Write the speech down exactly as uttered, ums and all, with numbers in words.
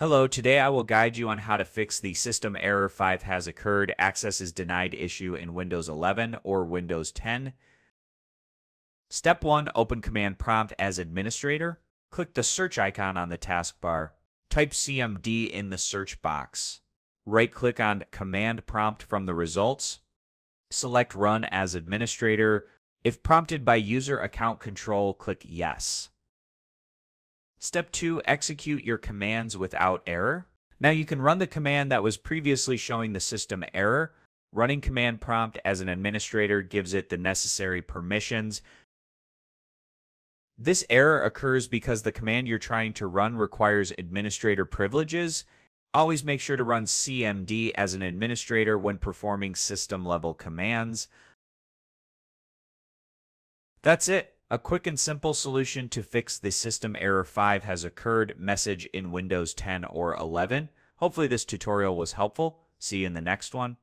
Hello, today I will guide you on how to fix the System Error five has occurred, access is denied issue in Windows eleven or Windows ten. Step one, open Command Prompt as administrator. Click the search icon on the taskbar. Type C M D in the search box. Right-click on Command Prompt from the results. Select Run as administrator. If prompted by User Account Control, click Yes. Step two. Execute your commands without error. Now you can run the command that was previously showing the system error. Running Command Prompt as an administrator gives it the necessary permissions. This error occurs because the command you're trying to run requires administrator privileges. Always make sure to run C M D as an administrator when performing system-level commands. That's it. A quick and simple solution to fix the System Error five has occurred message in Windows ten or eleven. Hopefully this tutorial was helpful. See you in the next one.